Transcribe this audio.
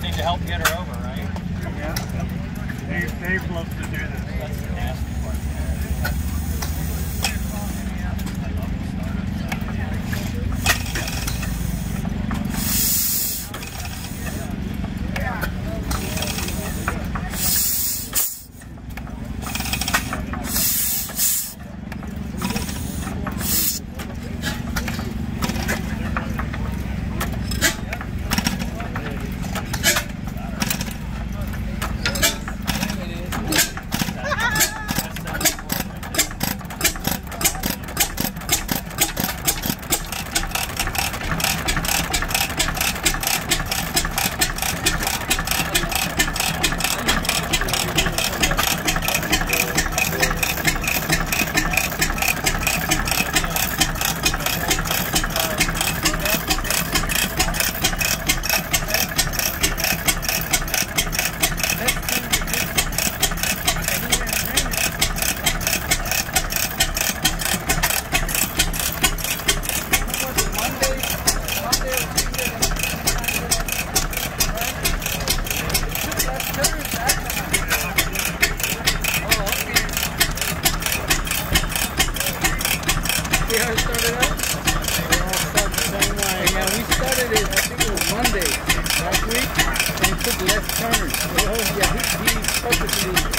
anything to help get her over, right? Yeah. They've loved to do this. That's the nasty part. Left turn. Oh yeah, he purposely